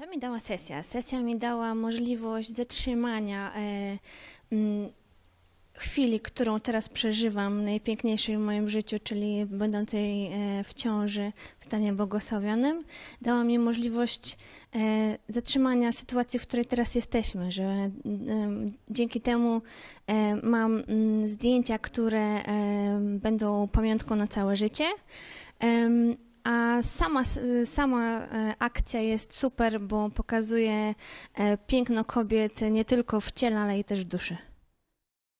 Co mi dała sesja? Sesja mi dała możliwość zatrzymania chwili, którą teraz przeżywam, najpiękniejszej w moim życiu, czyli będącej w ciąży w stanie błogosławionym. Dała mi możliwość zatrzymania sytuacji, w której teraz jesteśmy, że dzięki temu mam zdjęcia, które będą pamiątką na całe życie. A sama akcja jest super, bo pokazuje piękno kobiet nie tylko w ciele, ale i też w duszy.